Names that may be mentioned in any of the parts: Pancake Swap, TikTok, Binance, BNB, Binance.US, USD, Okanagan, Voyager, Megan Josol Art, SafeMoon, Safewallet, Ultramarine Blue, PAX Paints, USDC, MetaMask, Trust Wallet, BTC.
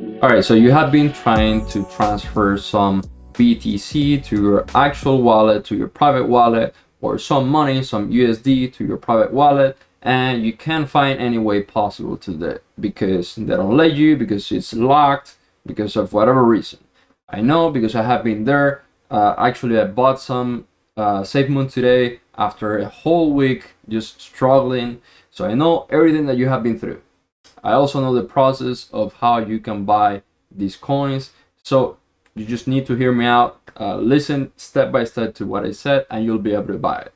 Alright, so you have been trying to transfer some BTC to your actual wallet, to your private wallet, or some money, some USD to your private wallet, and you can't find any way possible to that because they don't let you, because it's locked, because of whatever reason. I know because I have been there. Actually, I bought some SafeMoon today after a whole week just struggling. So I know everything that you have been through. I also know the process of how you can buy these coins. So you just need to hear me out, listen step by step to what I said, and you'll be able to buy it.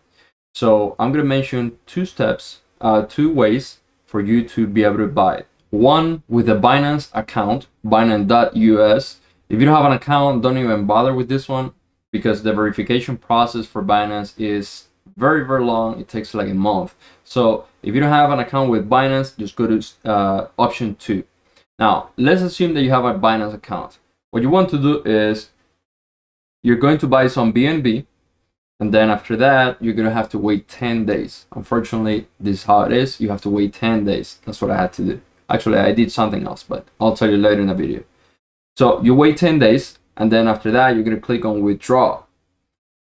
So I'm going to mention two ways for you to be able to buy it. One, with a Binance account, Binance.US. If you don't have an account, don't even bother with this one because the verification process for Binance is very, very long. It takes like a month. So if you don't have an account with Binance, just go to option 2. Now let's assume that you have a Binance account. What you want to do is you're going to buy some BNB, and then after that you're going to have to wait 10 days. Unfortunately, this is how it is. You have to wait 10 days. That's what I had to do. Actually, I did something else, but I'll tell you later in the video. So you wait 10 days, and then after that you're going to click on withdraw.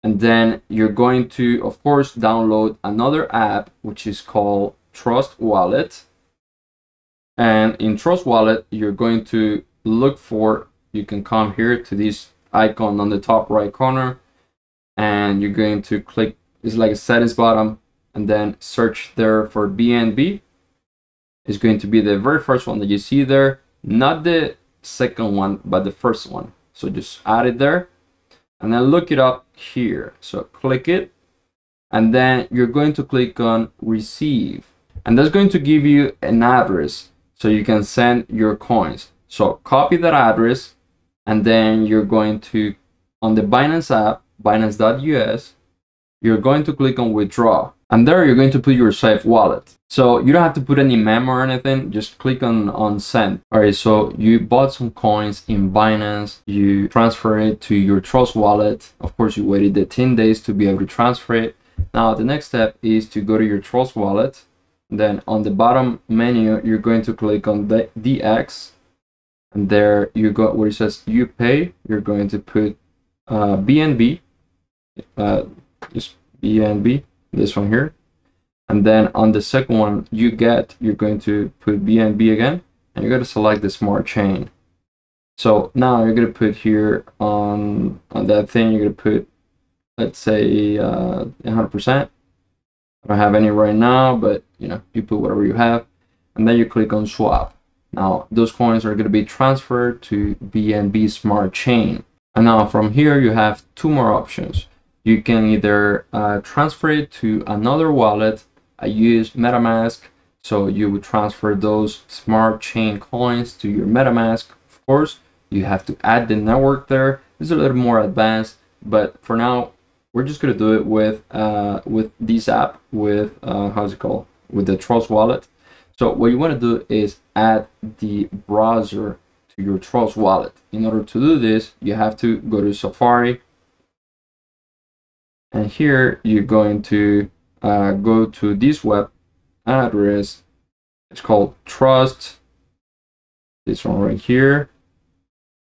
And then you're going to, of course, download another app, which is called Trust Wallet. And in Trust Wallet, you're going to look for, you can come here to this icon on the top right corner, and you're going to click, it's like a status bottom, and then search there for BNB. It's going to be the very first one that you see there, not the second one, but the first one. So just add it there. And then look it up here. So click it, and then you're going to click on receive, and that's going to give you an address so you can send your coins. So copy that address, and then you're going to, on the Binance app, Binance.US, you're going to click on withdraw, and there you're going to put your safe wallet. So you don't have to put any memo or anything, just click on send. All right, so you bought some coins in Binance, you transfer it to your Trust Wallet. Of course, you waited the 10 days to be able to transfer it. Now the next step is to go to your Trust Wallet, then on the bottom menu you're going to click on the DX, and there you go where it says you pay. You're going to put BNB, just BNB, this one here, and then on the second one you get, you're going to put BNB again, and you're going to select the smart chain. So now you're going to put here on that thing, you're going to put, let's say 100%. I don't have any right now, but you know, you put whatever you have, and then you click on swap. Now those coins are going to be transferred to BNB smart chain. And now from here you have two more options. You can either transfer it to another wallet. I use MetaMask, so you would transfer those smart chain coins to your MetaMask. Of course, you have to add the network there. It's a little more advanced, but for now, we're just gonna do it with this app, with with the Trust Wallet. So what you wanna do is add the browser to your Trust Wallet. In order to do this, you have to go to Safari. And here you're going to go to this web address. It's called Trust, this one right here,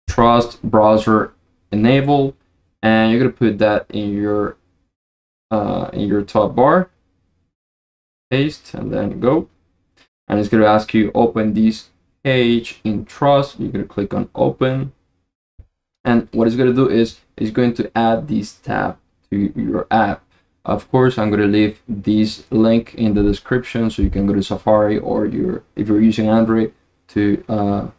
Trust Browser Enable, and you're gonna put that in your top bar. Paste and then go, and it's gonna ask you open this page in Trust. You're gonna click on open, and what it's gonna do is it's going to add this tab to your app. Of course, I'm going to leave this link in the description, so you can go to Safari, or your, if you're using Android, to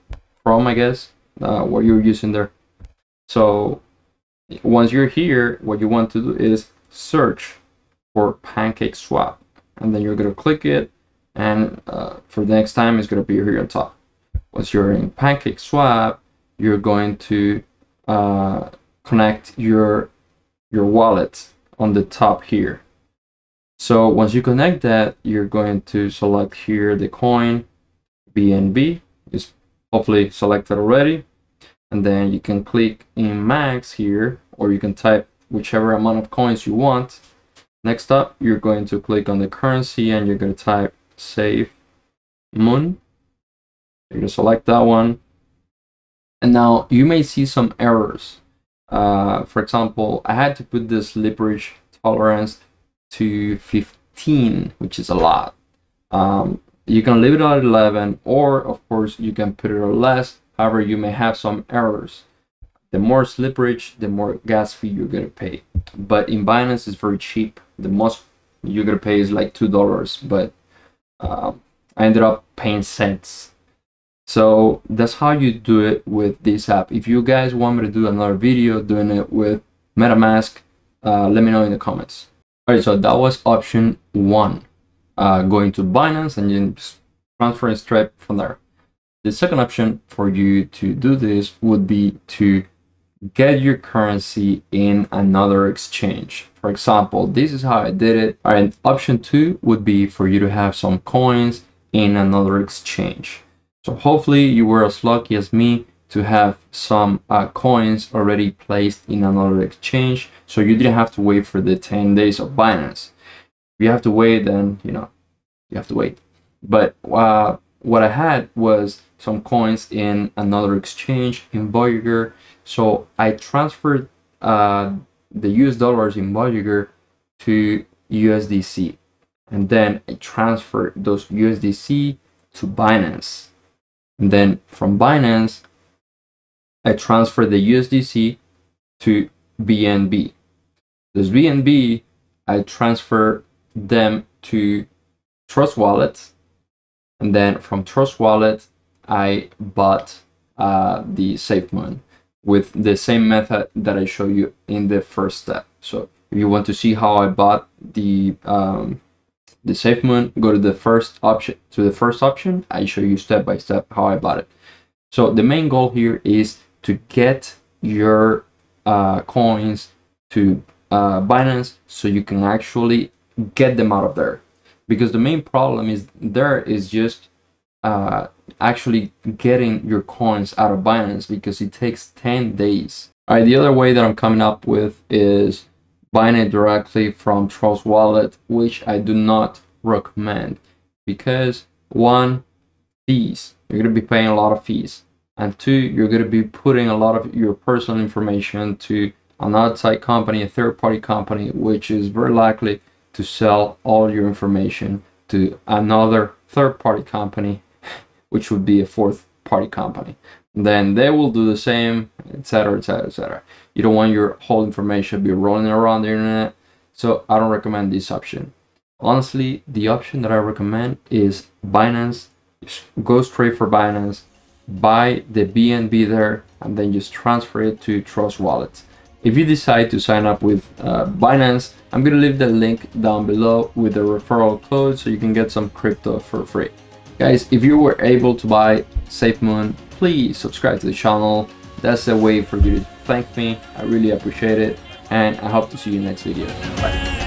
Chrome, I guess, what you're using there. So once you're here, what you want to do is search for Pancake Swap, and then you're going to click it, and for the next time it's going to be here on top. Once you're in Pancake Swap, you're going to connect your wallet on the top here. So once you connect that, you're going to select here the coin BNB, is hopefully selected already, and then you can click in max here, or you can type whichever amount of coins you want. Next up, you're going to click on the currency, and you're going to type SafeMoon. You're going to select that one, And now you may see some errors. For example, I had to put this leverage tolerance to 15, which is a lot. You can leave it at 11, or of course you can put it at less. However, you may have some errors. The more slippage, the more gas fee you're gonna pay. But in Binance, it's very cheap. The most you're gonna pay is like $2, but I ended up paying cents. So that's how you do it with this app. If you guys want me to do another video doing it with MetaMask, let me know in the comments. All right, so that was option one. Going to Binance and then transferring straight from there. The second option for you to do this would be to get your currency in another exchange. For example, this is how I did it. All right, option two would be for you to have some coins in another exchange. So hopefully you were as lucky as me to have some coins already placed in another exchange, so you didn't have to wait for the 10 days of Binance. If you have to wait, then you know you have to wait. But what I had was some coins in another exchange in Voyager, so I transferred the US dollars in Voyager to USDC, and then I transferred those USDC to Binance, and then from Binance I transferred the USDC to BNB. This BNB I transferred them to Trust Wallet, and then from Trust Wallet I bought the SafeMoon with the same method that I show you in the first step. So if you want to see how I bought the SafeMoon, go to the first option. I show you step by step how I bought it. So the main goal here is to get your coins to Binance so you can actually get them out of there, because the main problem is there is just actually getting your coins out of Binance, because it takes 10 days. All right, the other way that I'm coming up with is buying it directly from Trust Wallet, which I do not recommend, because one, fees, you're going to be paying a lot of fees, and two, you're going to be putting a lot of your personal information to an outside company, a third-party company, which is very likely to sell all your information to another third-party company, which would be a fourth-party company. Then they will do the same, etc., etc., etc. You don't want your whole information to be rolling around the internet, so I don't recommend this option. Honestly, the option that I recommend is Binance. Go straight for Binance, buy the BNB there, and then just transfer it to Trust Wallet. If you decide to sign up with Binance, I'm going to leave the link down below with the referral code so you can get some crypto for free. Guys, if you were able to buy SafeMoon, please subscribe to the channel. That's a way for you to thank me. I really appreciate it, and I hope to see you in the next video. Bye.